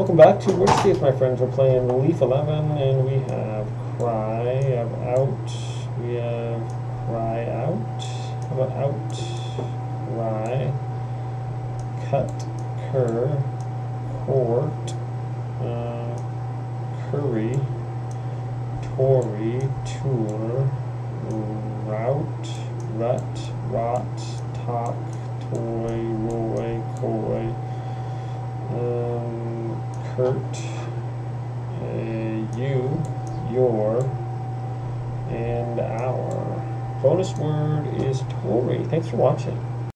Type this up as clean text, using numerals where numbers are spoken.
Welcome back to WORDSCAPES, my friends. We're playing LEAF 11, and we have cry, we have cry out, how about out, cry, cut, cur, court, curry, tory, tour, route, rut, rot, talk, toy, roy, coy, hurt, you, your, and our. Bonus word is Tory. Thanks for watching.